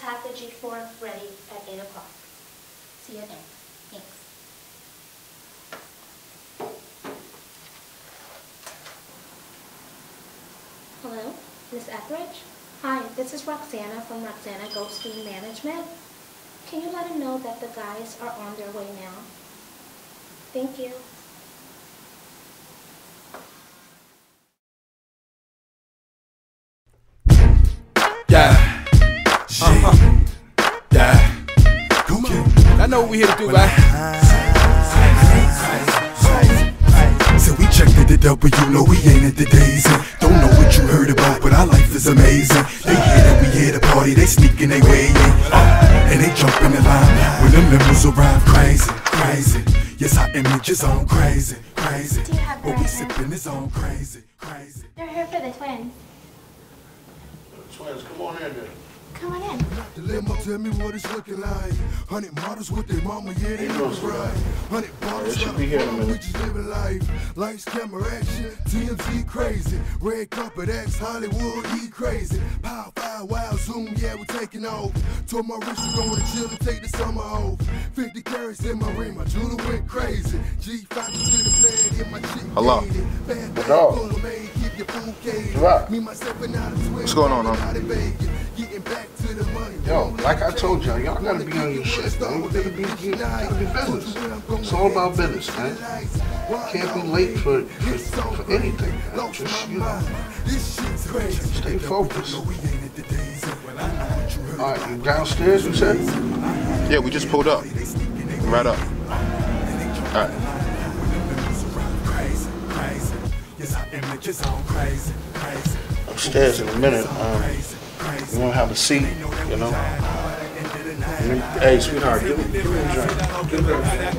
just have the G form ready at 8 o'clock. See you then. Thanks. Hello, Miss Etheridge? Hi, this is Roxanna from Roxanna Goldstein Management. Can you let him know that the guys are on their way now? Thank you. Yeah. Yeah. Come on. I know what we here to do, right? So we checked the W, no we ain't at the days. Don't know what you heard about, but our life is amazing. They hear that we here to party, they sneaking they way in. And they jumping the line when them members arrive. Crazy, crazy. Yes, our image is on crazy, crazy. What we sipping is on crazy, crazy. They're here for the twins. Twins, come on in there. Come on in. The limo, tell me what it's looking like. 100 models with their mama, yeah, they know it's right. 100 bottles, should be here in a minute. We just living life. Lights, camera, action, TMZ crazy. Red carpet, X, Hollywood, E crazy. Power, fire, wild, zoom, yeah, we're taking off. Told my wrist, we're going to chill and take the summer off. 50 carats in my ring, my jewelry went crazy. G5 to the bed in my cheek. Hello. What's going on, huh? Yo, like I told y'all, y'all gotta be on your shit, man. You gotta be business. It's all about business, man. You can't be late for anything, man. Just, you know, stay focused. Alright, you downstairs, you said? Yeah, we just pulled up. Right up. Alright. Upstairs in a minute, you want to have a seat, you know. Hey, sweetheart, give me a drink. Give me a drink.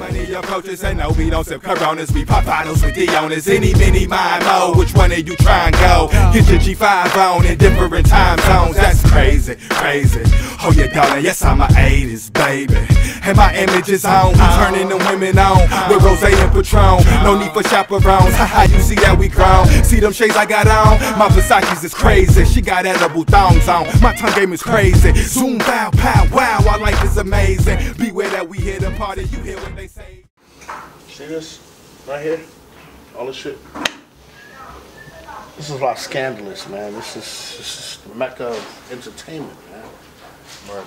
Which one are you trying to go? Get your G5 on in different time zones. That's crazy, crazy. Oh, yeah, darling, yes, I'm a 80s, baby. And my image is on. Turning the women on with Rose and Patron. No need for chaperones. Haha, you see how we grown. See them shades I got on? My Versace's is crazy. She got edible thongs on. My tongue game is crazy. Zoom, bow, pow, wow. Our life is amazing. Beware that we hear the party. You hear what they say. See this? Right here? All this shit? This is like scandalous, man. This is the mecca of entertainment, man. Right.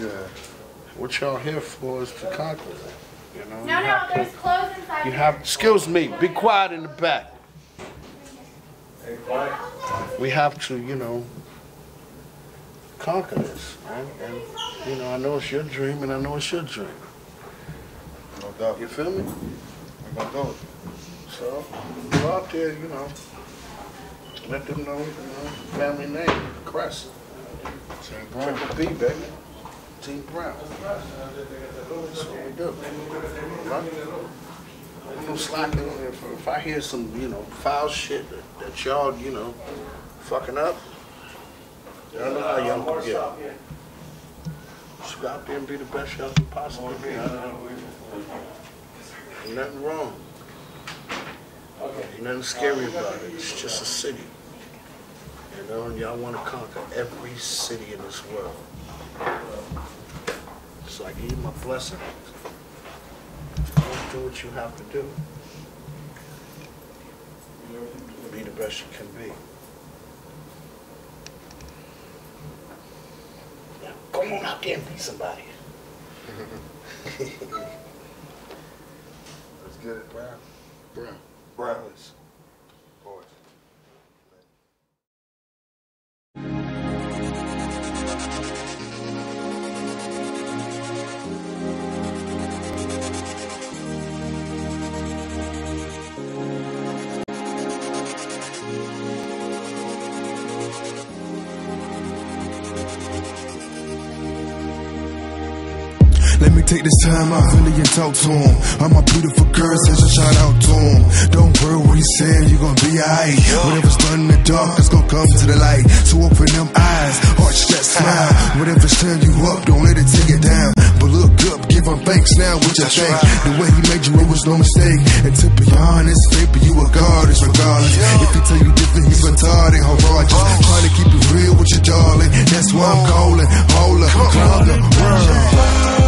Yeah. What y'all here for is to conquer, you know? No, there's clothes inside. You have, excuse me, be quiet in the back. Hey, quiet. We have to, you know, conquer this, man. And, you know, I know it's your dream, and I know it's your dream. No doubt. You feel me? I'm gonna do it. So, go out there, you know, let them know, you know, family name, Crest. Team Brown. Triple B, baby. Team Brown. That's what we do. Right? I'm no slacking. If I hear some, you know, foul shit that y'all, you know, fucking up, I don't know how y'all can get. Just go out there and be the best y'all can possibly be. Ain't nothing wrong. Ain't nothing scary about it. It's just a city. You know, and y'all want to conquer every city in this world. So I give you my blessing. Don't do what you have to do. Be the best you can be. Go on out there and be somebody. Let's get it, Brown. Brown. Brown. Boys. Let me take this time out really and talk to him. All my beautiful girls, send a shout out to him. Don't worry what he's saying, you're gonna be alright. Whatever's done in the dark, it's gonna come to the light. So open them eyes, arch that smile. Whatever's turn you up, don't let it take it down. but look up, give him thanks now, what you think? Right. The way he made you, it was no mistake. And to be honest, baby, you a goddess regardless. If he tell you different, he's retarded, horrendous. Trying to keep it real with you, darling. That's why I'm calling, hold up, clown the world.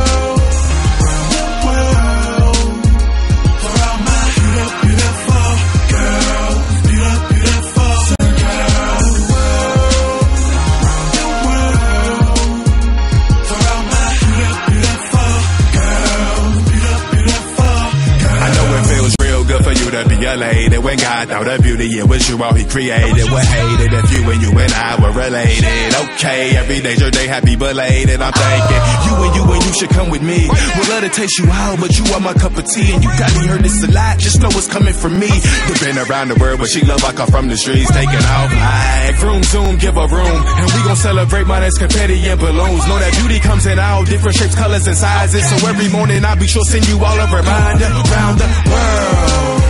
Related when God thought of beauty, it was you all he created. What hated if you and I were related? Okay, every day's your day, happy belated. I'm thinking you should come with me. Would love to taste you out, but you are my cup of tea, and you got me heard this a lot. Just know what's coming from me. You've been around the world, but she love I come from the streets, taking off like room zoom, give a room, and we gon' celebrate mine as confetti and balloons. Know that beauty comes in all different shapes, colors, and sizes. So every morning I'll be sure to send you all a reminder round the world.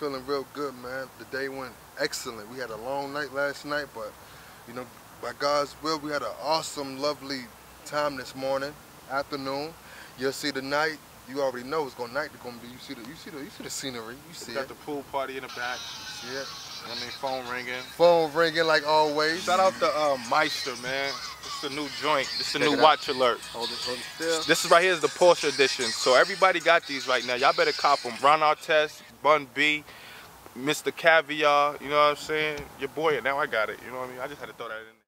Feeling real good, man. The day went excellent. We had a long night last night, but you know, by God's will, we had an awesome, lovely time this morning, afternoon. You'll see the night. You already know it's gonna be. You see the scenery. You see got the pool party in the back. You see it. I mean, phone ringing. Phone ringing like always. Shout out to Meister, man. It's a new joint. It's a new watch alert. Hold it still. This is right here is the Porsche edition. So everybody got these right now. Y'all better cop them. Ron Artest, Bun B, Mr. Caviar. You know what I'm saying? Your boy. Now I got it. You know what I mean? I just had to throw that in there.